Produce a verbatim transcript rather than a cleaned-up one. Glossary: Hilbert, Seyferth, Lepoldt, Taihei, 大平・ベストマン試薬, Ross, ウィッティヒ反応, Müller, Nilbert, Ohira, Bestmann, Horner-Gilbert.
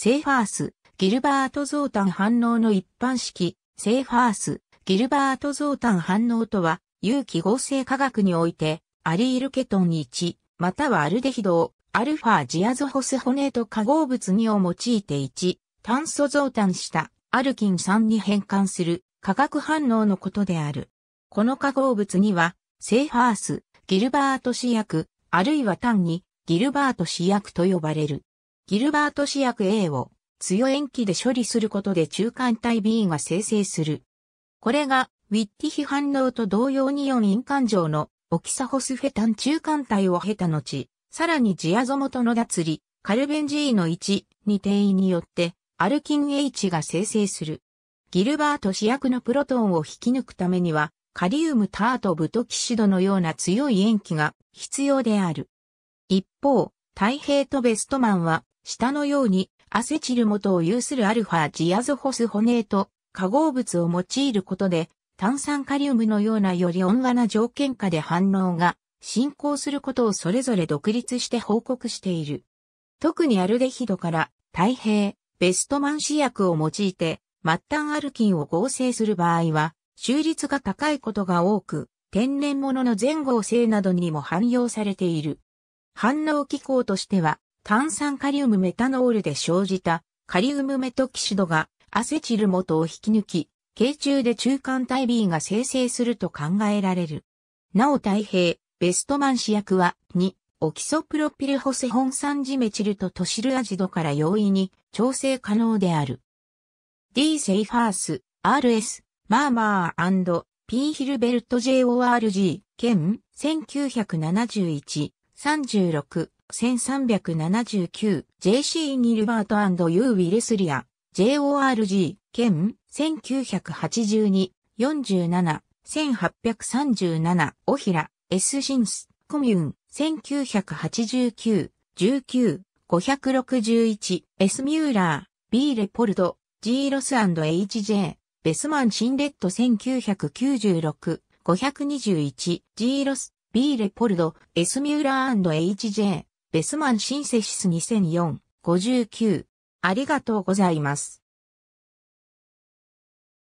正ファース、ギルバート増誕反応の一般式、正ファース、ギルバート増誕反応とは、有機合成化学において、アリールケトンいち、またはアルデヒドを、アルファジアゾホスホネート化合物にを用いていち、炭素増誕した、アルキンさんに変換する、化学反応のことである。この化合物には、正ファース、ギルバート試薬、あるいは単に、ギルバート試薬と呼ばれる。ギルバート試薬 A を強塩基で処理することで中間体 B が生成する。これがウィッティヒ反応と同様によん陰環状のオキサホスフェタン中間体を経た後、さらにジアゾ元の脱離、カルベン G のいち、に定位によってアルキン H が生成する。ギルバート試薬のプロトンを引き抜くためにはカリウムタートブトキシドのような強い塩基が必要である。一方、タイヘイとベストマンは、下のように、アセチル元を有するアルファジアゾホスホネート化合物を用いることで、炭酸カリウムのようなより温和な条件下で反応が進行することをそれぞれ独立して報告している。特にアルデヒドから、タイヘイ、ベストマン試薬を用いて、末端アルキンを合成する場合は、収率が高いことが多く、天然物の全合成などにも汎用されている。反応機構としては、炭酸カリウムメタノールで生じたカリウムメトキシドがアセチル元を引き抜き、系中で中間体 B が生成すると考えられる。なおタイヘイ、ベストマン試薬はに、オキソプロピルホスホン酸ジメチルとトシルアジドから容易に調整可能である。D セイファース、アールエス、マーマー&P ヒルベルト ジョージ、兼せんきゅうひゃくななじゅういち。さんじゅうろく、せんさんびゃくななじゅうきゅう、ジェーシー ニルバート&ユー・ウィルスリア、ジョージ、兼、せんきゅうひゃくはちじゅうに、よんじゅうなな、せんはっぴゃくさんじゅうなな、オヒラ、S シンス、コミューン、せんきゅうひゃくはちじゅうきゅう、じゅうきゅう、ごひゃくろくじゅういち、S ミューラー、B レポルド、G ロス &エイチジェー、ベスマンシンレットせんきゅうひゃくきゅうじゅうろく、ごひゃくにじゅういち、G ロス、B レポルド、S ミューラー &エイチジェー、ベスマンシンセシスにせんよん、ごじゅうきゅう。ありがとうございます。